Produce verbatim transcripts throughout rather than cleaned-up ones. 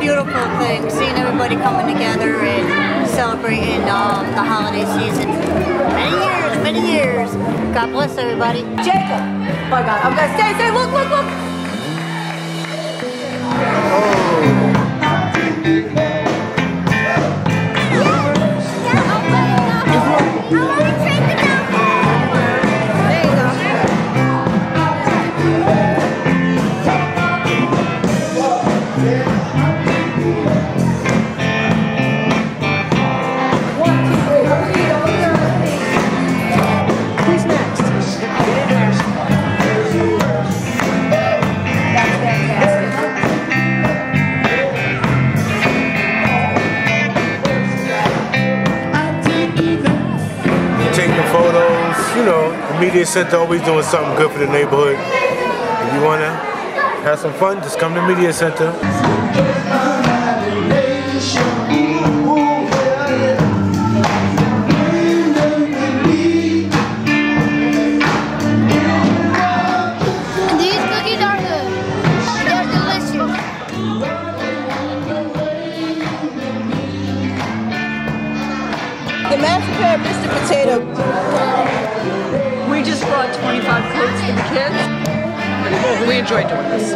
beautiful thing, seeing everybody coming together and celebrating um, the holiday season. Many years, many years. God bless everybody. Jacob. Oh my God, I'm gonna stay, stay, look, look, look. You know, the media center always doing something good for the neighborhood. If you wanna have some fun, just come to the media center. These cookies are good. They're delicious. The master pair of Mister Potato. We just brought twenty-five clothes for the kids. We enjoyed doing this.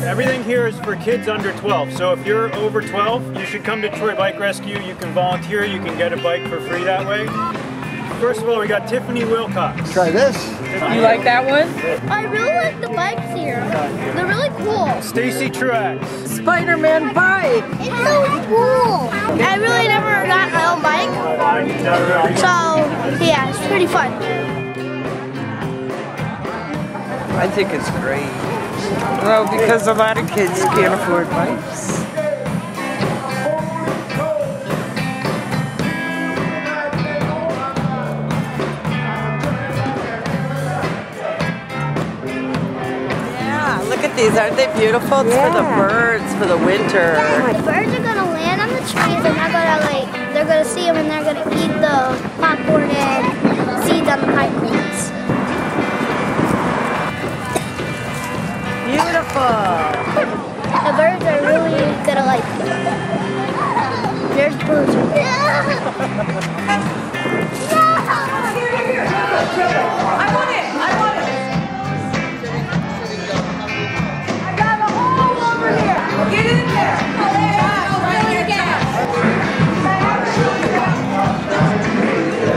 Everything here is for kids under twelve, so if you're over twelve, you should come to Troy Bike Rescue. You can volunteer, you can get a bike for free that way. First of all, we got Tiffany Wilcox. Try this. You like that one? I really like the bikes here. They're really cool. Stacy Truax. Spider-Man bike. It's so cool. I really never got my own bike, so yeah, it's pretty fun. I think it's great. Well, because a lot of kids can't afford bikes. Yeah, look at these. Aren't they beautiful? It's yeah. For the birds, for the winter. Yeah, the birds are going to land on the trees and they're going to like, they're going to see them and they're going to eat the popcorn and seeds on the pipelines. The birds are really gonna like it. There's birds. Here, here, here. I want it. I want it. I got a hole over here. Get in there. Fill your gas.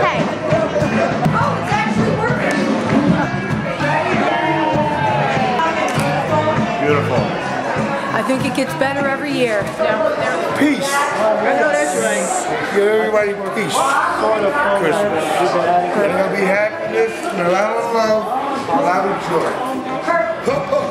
Hey. Oh, it's actually working. Beautiful. I think it gets better every year. Peace. I know that's right. Give everybody peace. Christmas. There's going to be happiness, and a lot of love, a lot of joy.